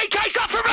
make cake up for me.